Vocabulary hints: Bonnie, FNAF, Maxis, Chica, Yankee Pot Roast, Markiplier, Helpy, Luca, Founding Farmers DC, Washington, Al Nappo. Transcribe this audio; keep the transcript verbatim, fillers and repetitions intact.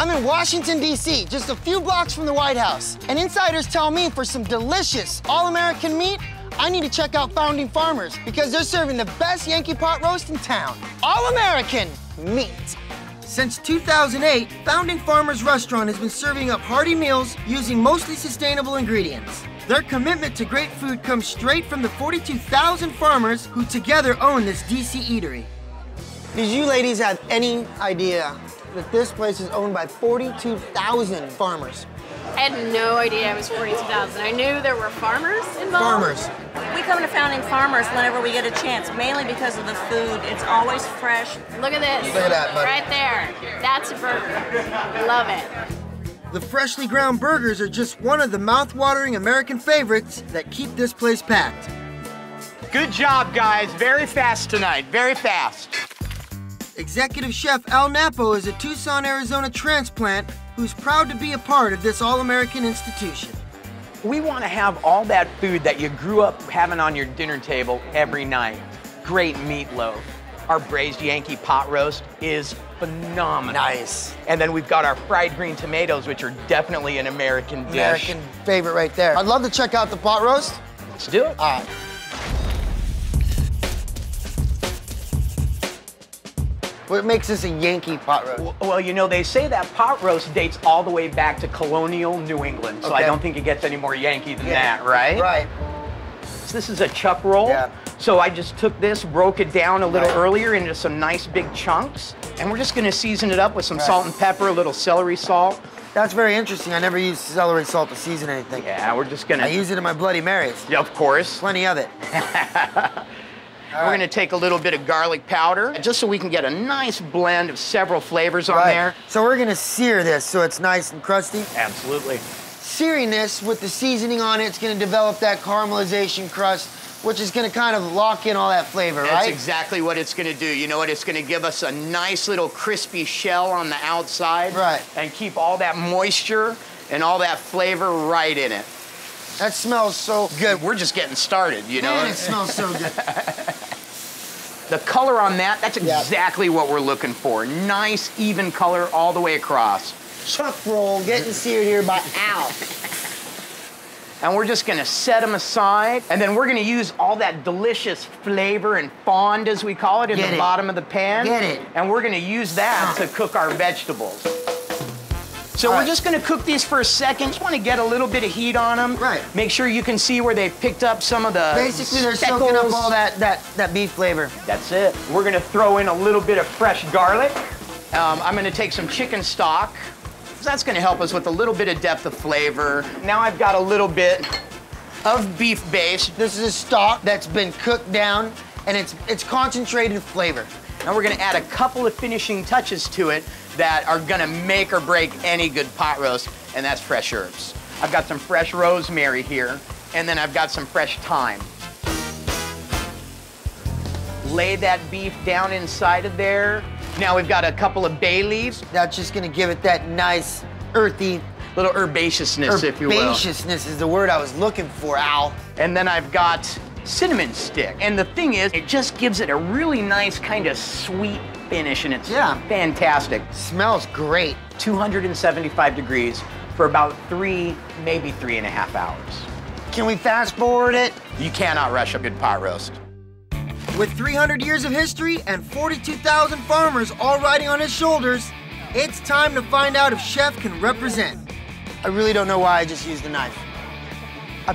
I'm in Washington, D C, just a few blocks from the White House. And insiders tell me for some delicious all-American meat, I need to check out Founding Farmers because they're serving the best Yankee pot roast in town. All-American meat. Since two thousand eight, Founding Farmers Restaurant has been serving up hearty meals using mostly sustainable ingredients. Their commitment to great food comes straight from the forty-two thousand farmers who together own this D C eatery. Did you ladies have any idea that this place is owned by forty-two thousand farmers? I had no idea it was forty-two thousand. I knew there were farmers involved. Farmers. We come to Founding Farmers whenever we get a chance, mainly because of the food. It's always fresh. Look at this. Look at that, buddy. Right there. That's a burger. Love it. The freshly ground burgers are just one of the mouth-watering American favorites that keep this place packed. Good job, guys. Very fast tonight. Very fast. Executive Chef Al Nappo is a Tucson, Arizona transplant who's proud to be a part of this all-American institution. We want to have all that food that you grew up having on your dinner table every night. Great meatloaf. Our braised Yankee pot roast is phenomenal. Nice. And then we've got our fried green tomatoes, which are definitely an American dish. American favorite right there. I'd love to check out the pot roast. Let's do it. All right. What makes this a Yankee pot roast? Well, you know, they say that pot roast dates all the way back to colonial New England, so okay. I don't think it gets any more Yankee than yeah. that, right? Right. So this is a chuck roll, yeah. so I just took this, broke it down a little right. earlier into some nice big chunks, and we're just gonna season it up with some right. salt and pepper, a little celery salt. That's very interesting. I never use celery salt to season anything. Yeah, we're just gonna... I use it in my Bloody Marys. Yeah, of course. Plenty of it. All We're right. gonna take a little bit of garlic powder, just so we can get a nice blend of several flavors on right. there. So we're gonna sear this so it's nice and crusty? Absolutely. Searing this with the seasoning on it, it's gonna develop that caramelization crust, which is gonna kind of lock in all that flavor, That's right? That's exactly what it's gonna do. You know what, it's gonna give us a nice little crispy shell on the outside. Right. And keep all that moisture and all that flavor right in it. That smells so good. We're just getting started, you know? Man, it smells so good. The color on that, that's exactly yep. what we're looking for. Nice, even color all the way across. Chuck roll getting seared here by Al. And we're just gonna set them aside, and then we're gonna use all that delicious flavor and fond, as we call it, in Get the it. bottom of the pan. Get it. And we're gonna use that to cook our vegetables. So all we're right. just gonna cook these for a second. Just wanna get a little bit of heat on them. Right. Make sure you can see where they've picked up some of the Basically, they're speckles. soaking up all that, that, that beef flavor. That's it. We're gonna throw in a little bit of fresh garlic. Um, I'm gonna take some chicken stock. That's gonna help us with a little bit of depth of flavor. Now I've got a little bit of beef base. This is a stock that's been cooked down, and it's, it's concentrated flavor. Now we're gonna add a couple of finishing touches to it that are gonna make or break any good pot roast, and that's fresh herbs. I've got some fresh rosemary here, and then I've got some fresh thyme. Lay that beef down inside of there. Now we've got a couple of bay leaves. That's just gonna give it that nice, earthy, little herbaceousness, herbaceousness if you will. Herbaceousness is the word I was looking for, Al. And then I've got cinnamon stick. And the thing is, it just gives it a really nice kind of sweet finish, and it's yeah. fantastic. Smells great. two hundred seventy-five degrees for about three, maybe three and a half hours. Can we fast forward it? You cannot rush a good pot roast. With three hundred years of history and forty-two thousand farmers all riding on his shoulders, it's time to find out if Chef can represent. I really don't know why I just used a knife.